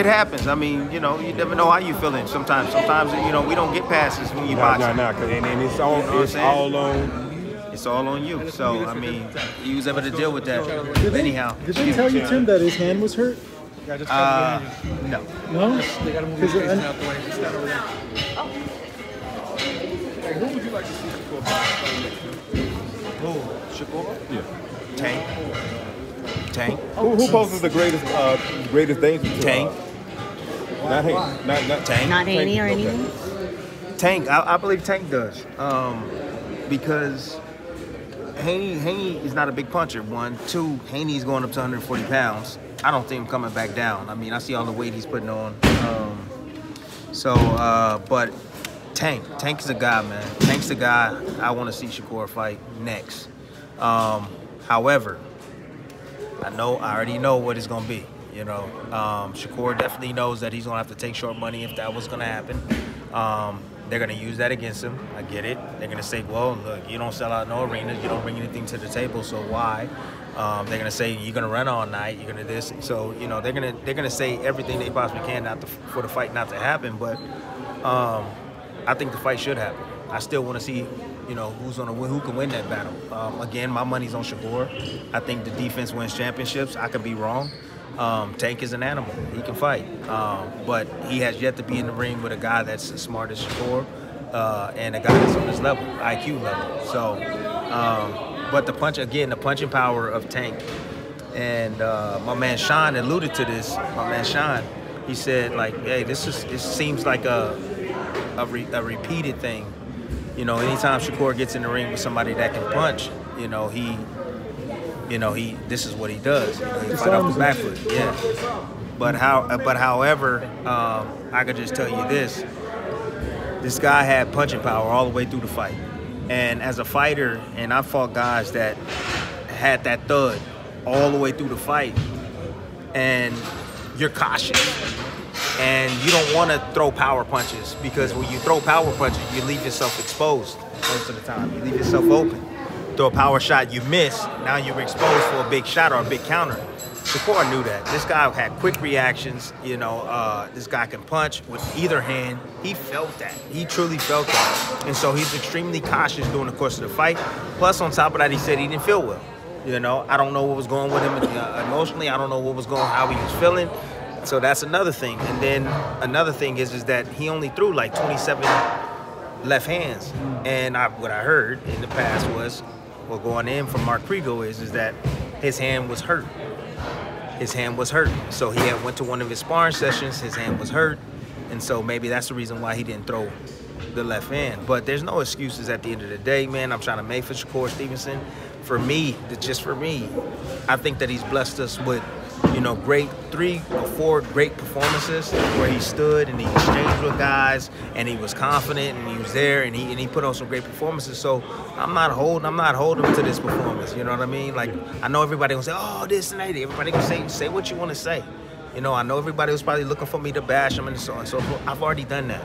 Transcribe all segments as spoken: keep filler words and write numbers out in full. it happens. I mean, you know, you never know how you feeling sometimes. Sometimes, you know, we don't get passes when you nah, box. No, nah, no, nah, and, and it's all, you know it's all on. It's all on you. So, I mean, he was able to deal with that. Did they, Anyhow. Did they tell you, Tim, that his hand was hurt? Uh, no. No? They got to move his face out the way. Who would you like to see Shakur fight? Who? Shakur? Yeah. Tank. Tank. Who, who poses the greatest, uh, greatest danger to Tank? Uh, not Haney. Not, not Tank. Not Haney or okay. anything. Tank. I, I believe Tank does, um, because Haney Haney is not a big puncher. One, two. Haney's going up to one hundred forty pounds. I don't see him coming back down. I mean, I see all the weight he's putting on. Um, so, uh, but Tank. Tank's the guy, man. Tank's the guy I want to see Shakur fight next. Um, however. I know, I already know what it's going to be, you know. Um, Shakur definitely knows that he's going to have to take short money if that was going to happen. Um, they're going to use that against him. I get it. They're going to say, well, look, you don't sell out no arenas. You don't bring anything to the table, so why? Um, they're going to say, you're going to run all night. You're going to this. So, you know, they're going to they're gonna say everything they possibly can not to, for the fight not to happen. But um, I think the fight should happen. I still want to see... You know, who's on a win, who can win that battle. Um, again, my money's on Shakur. I think the defense wins championships. I could be wrong. Um, Tank is an animal. He can fight. Um, but he has yet to be in the ring with a guy that's as smart as Shakur uh, and a guy that's on his level, I Q level. So, um, but the punch, again, the punching power of Tank. And uh, my man Sean alluded to this. My man Sean, he said, like, hey, this is, it seems like a, a, re, a repeated thing. You know, anytime Shakur gets in the ring with somebody that can punch, you know, he, you know, he, this is what he does. You know, he fight off the back foot, yeah. But, how, but however, um, I could just tell you this, this guy had punching power all the way through the fight. And as a fighter, and I fought guys that had that thud all the way through the fight, and you're cautious. And you don't want to throw power punches because when you throw power punches, you leave yourself exposed most of the time. You leave yourself open. Throw a power shot, you miss. Now you're exposed for a big shot or a big counter. Shakur knew that. This guy had quick reactions. You know, uh, this guy can punch with either hand. He felt that. He truly felt that. And so he's extremely cautious during the course of the fight. Plus, on top of that, he said he didn't feel well. You know, I don't know what was going with him emotionally. I don't know what was going, how he was feeling. So that's another thing. And then another thing is is that he only threw like twenty-seven left hands. And I, what I heard in the past was, well, going in from Mark Prigo is, is that his hand was hurt. His hand was hurt. So he had went to one of his sparring sessions, his hand was hurt. And so maybe that's the reason why he didn't throw the left hand. But there's no excuses at the end of the day, man. I'm trying to make for Shakur Stevenson. For me, just for me, I think that he's blessed us with, you know, great three or four great performances where he stood and he exchanged with guys and he was confident and he was there and he and he put on some great performances. So I'm not holding I'm not holding him to this performance. You know what I mean? Like, I know everybody gonna say, oh, this and that. Everybody gonna say say what you wanna say. You know, I know everybody was probably looking for me to bash him and so on. So I've already done that.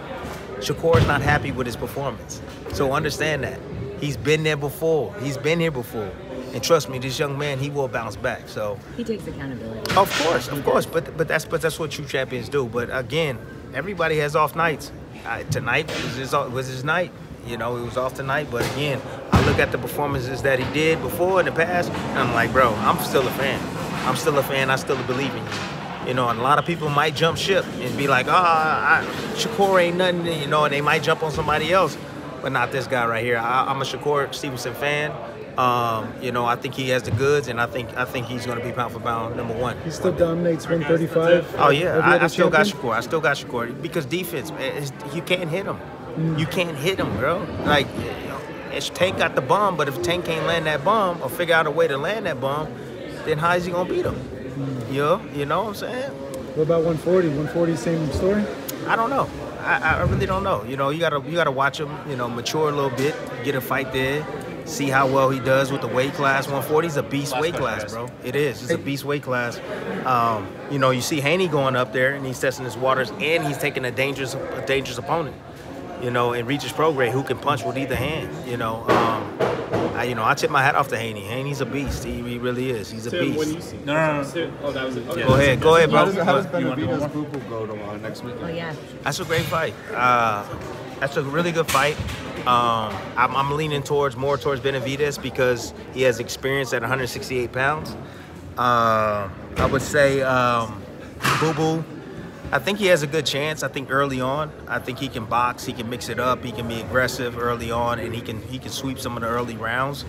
Shakur's not happy with his performance. So understand that. He's been there before. He's been here before. And trust me, this young man, he will bounce back. So he takes accountability. Of course, of course. But but that's but that's what true champions do. But again, everybody has off nights. I, tonight was his, was his night. You know, it was off tonight. But again, I look at the performances that he did before in the past, and I'm like, bro, I'm still a fan. I'm still a fan. I still believe in you. You know, and a lot of people might jump ship and be like, ah, oh, Shakur ain't nothing. You know, and they might jump on somebody else, but not this guy right here. I, I'm a Shakur Stevenson fan. Um, you know, I think he has the goods, and I think I think he's going to be pound for pound number one. He still dominates one thirty-five. Oh yeah, I, I still got Shakur. I still got Shakur because defense, man, you can't hit him. Mm. You can't hit him, bro. Like, if Tank got the bomb, but if Tank can't land that bomb or figure out a way to land that bomb, then how is he going to beat him? Mm. You know, you know what I'm saying? What about one forty? one forty, same story? I don't know. I, I really don't know. You know, you gotta you gotta watch him. You know, mature a little bit, get a fight there. See how well he does with the weight class. one forty is a beast weight class, bro. It is. It's a beast weight class. Um, you know, you see Haney going up there, and he's testing his waters, and he's taking a dangerous a dangerous opponent, you know, and Regis Prograe, who can punch with either hand, you know. Um, I, you know, I tip my hat off to Haney. Haney's a beast. He, he really is. He's a Tim, beast. When you see, no, no, no. Oh, that was it. Okay. Go yeah, ahead, go ahead, bro. How does, how does Benavidez Boo Boo go tomorrow, next weekend? Oh yeah, that's a great fight. Uh, that's a really good fight. Um, I'm, I'm leaning towards more towards Benavidez because he has experience at one sixty-eight pounds. Uh, I would say um, Boo Boo. I think he has a good chance. I think early on, I think he can box, he can mix it up, he can be aggressive early on, and he can he can sweep some of the early rounds.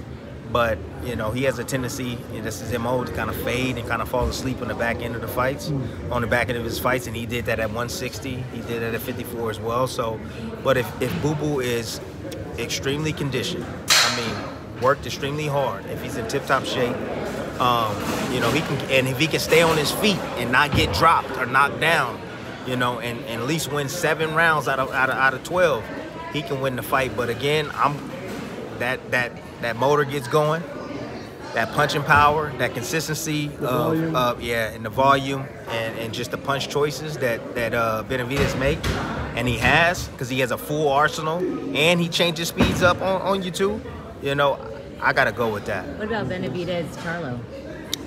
But you know, he has a tendency, and this is his M O, to kind of fade and kind of fall asleep on the back end of the fights, on the back end of his fights, and he did that at one sixty. He did that at fifty-four as well. So, but if if Boo Boo is extremely conditioned, I mean, worked extremely hard, if he's in tip-top shape. Um, you know, he can, and if he can stay on his feet and not get dropped or knocked down, you know, and, and at least win seven rounds out of, out of out of twelve, he can win the fight. But again, I'm that that that motor gets going, that punching power, that consistency of, of yeah, and the volume and, and just the punch choices that that uh, Benavidez make, and he has, because he has a full arsenal, and he changes speeds up on on you too, you know. I gotta go with that. What about Benavidez, Charlo?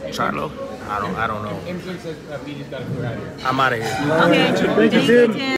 Charlo? I don't. I don't know. I'm out of here. Okay. Thank you, Tim.